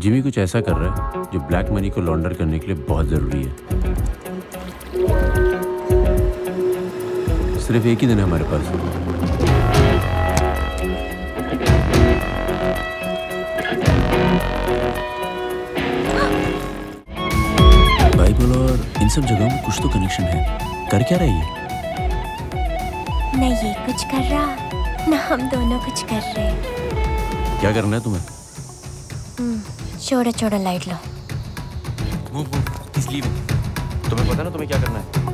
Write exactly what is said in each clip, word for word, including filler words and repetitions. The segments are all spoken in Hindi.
जिमी कुछ ऐसा कर रहा है जो ब्लैक मनी को लॉन्डर करने के लिए बहुत ज़रूरी है। सिर्फ एक ही दिन है हमारे पास। इन सब जगहों में कुछ तो कनेक्शन है। कर क्या रही है? ना ये कुछ कर रहा, ना हम दोनों कुछ कर रहे। क्या करना है तुम्हें? छोड़ा छोड़ा लाइट लो। वो वो इसलिए तुम्हें पता ना तुम्हें क्या करना है।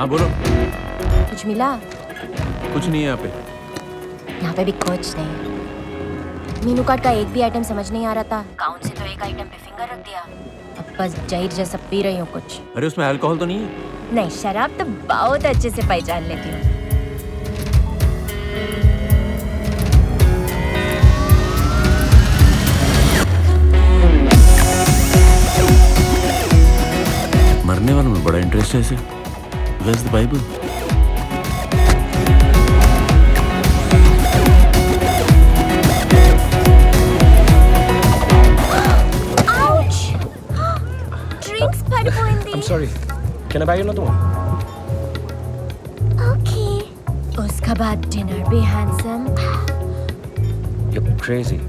हाँ बोलो। कुछ मिला? कुछ नहीं है यहाँ पे। यहाँ पे भी कुछ नहीं। मीनू कार्ड का एक भी आइटम समझ नहीं आ रहा था। काउंट से तो एक आइटम पे फिंगर रख दिया। अब बस जहीर जैसा पी रही हूँ कुछ। अरे उसमें अल्कोहल तो नहीं है? नहीं, शराब तो बहुत अच्छे से पहचान लेती हूँ। मरने वालों में बड़ा इंटरेस्ट है इसे। Where's the Bible? Ouch! Drinks bad for India. I'm sorry. Can I buy you another one? Okay. उसका बाद dinner भी handsome. You're crazy.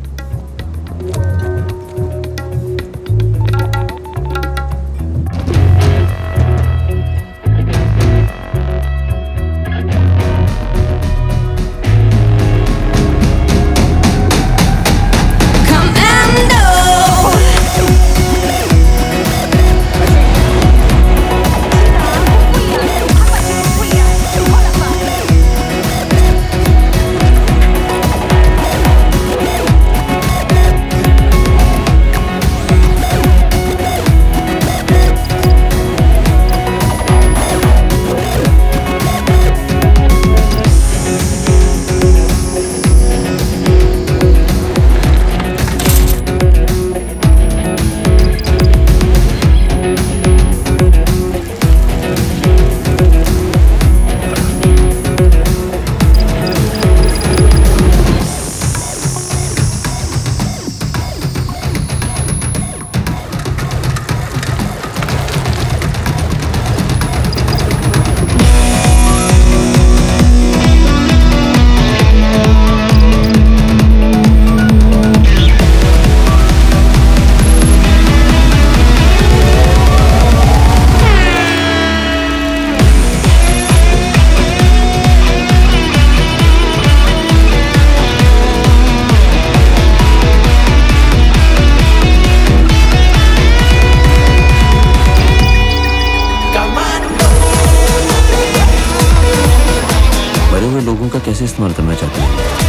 लोगों का कैसे इस्तेमाल करना चाहते हैं?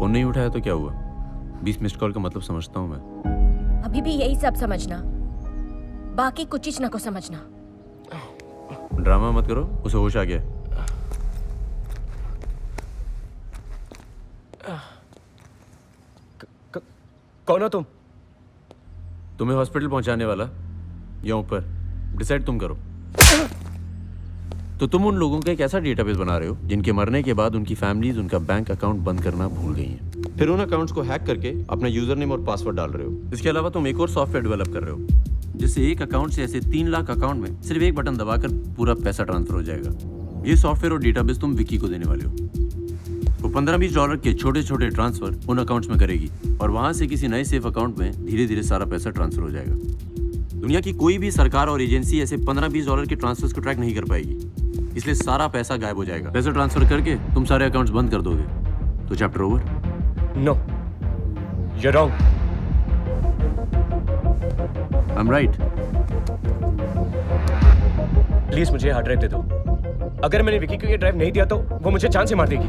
फोन नहीं उठाया तो क्या हुआ? बीस मिस्ड कॉल का मतलब समझता हूँ मैं। अभी भी यही सब समझना, बाकी कुछ ना को समझना। ड्रामा मत करो, उसे होश आ गया। कौन हो तुम? तुम्हें हॉस्पिटल पहुंचाने वाला या ऊपर, डिसाइड तुम करो। तो तुम उन लोगों का एक ऐसा डेटाबेस बना रहे हो जिनके मरने के बाद उनकी फैमिलीज उनका बैंक अकाउंट बंद करना भूल गई हैं। फिर उन अकाउंट्स को हैक करके अपना यूजर नेम और पासवर्ड डाल रहे हो। इसके अलावा तुम एक और सॉफ्टवेयर डेवलप कर रहे हो जिससे एक अकाउंट से ऐसे तीन लाख अकाउंट में सिर्फ एक बटन दबाकर पूरा पैसा ट्रांसफर हो जाएगा। ये सॉफ्टवेयर और डेटाबेस तुम विकी को देने वाले हो। वो पंद्रह बीस डॉलर के छोटे छोटे ट्रांसफर उन अकाउंट्स में करेगी और वहाँ से किसी नए सेफ अकाउंट में धीरे धीरे सारा पैसा ट्रांसफर हो जाएगा। दुनिया की कोई भी सरकार और एजेंसी ऐसे पंद्रह बीस डॉलर के ट्रांसफर्स को ट्रैक नहीं कर पाएगी, इसलिए सारा पैसा गायब हो जाएगा। पैसा ट्रांसफर करके तुम सारे अकाउंट्स बंद कर दोगे तो chapter over. No you are wrong, I am right. Please मुझे हार्ड ड्राइव दे दो। अगर मैंने विकी को ये ड्राइव नहीं दिया तो वो मुझे जान से मार देगी।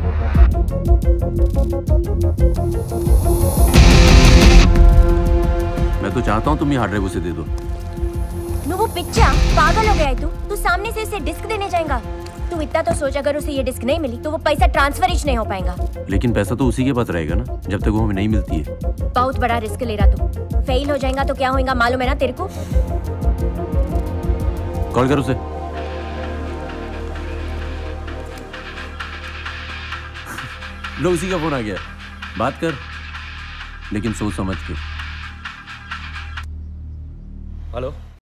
मैं तो चाहता हूँ तुम ये हार्ड ड्राइव उसे दे दो। नो वो पिक्चर पागल हो गया है तू। तू सामने से इसे डिस्क देने जाएगा? तू इतना तो सोच, अगर उसे ये डिस्क नहीं मिली तो वो पैसा ट्रांसफर ही नहीं हो पाएगा। लेकिन पैसा तो उसी के पास रहेगा ना जब तक वो हमें नहीं मिलती है। बहुत बड़ा रिस्क ले रहा तू। फेल हो जाएगा तो क्या होगा मालूम है ना तेरे को। कॉल कर उसे। लो उसी का फोन आ गया। बात कर, लेकिन सोच समझ के। हेलो।